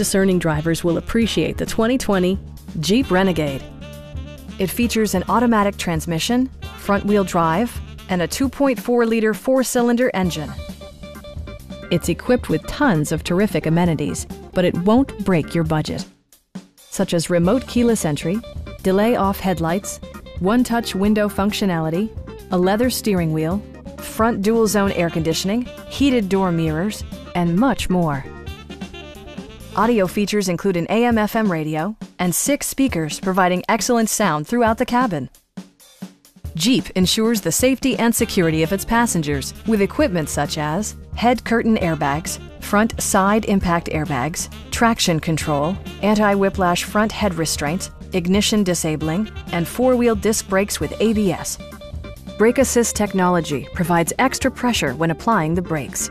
discerning drivers will appreciate the 2020 Jeep Renegade. It features an automatic transmission, front-wheel drive, and a 2.4-liter four-cylinder engine. It's equipped with tons of terrific amenities, but it won't break your budget, such as remote keyless entry, delay-off headlights, one-touch window functionality, a leather steering wheel, front dual-zone air conditioning, heated door mirrors, and much more. Audio features include an AM/FM radio and 6 speakers, providing excellent sound throughout the cabin. Jeep ensures the safety and security of its passengers with equipment such as head curtain airbags, front side impact airbags, traction control, anti-whiplash front head restraints, ignition disabling, and four-wheel disc brakes with ABS. Brake assist technology provides extra pressure when applying the brakes.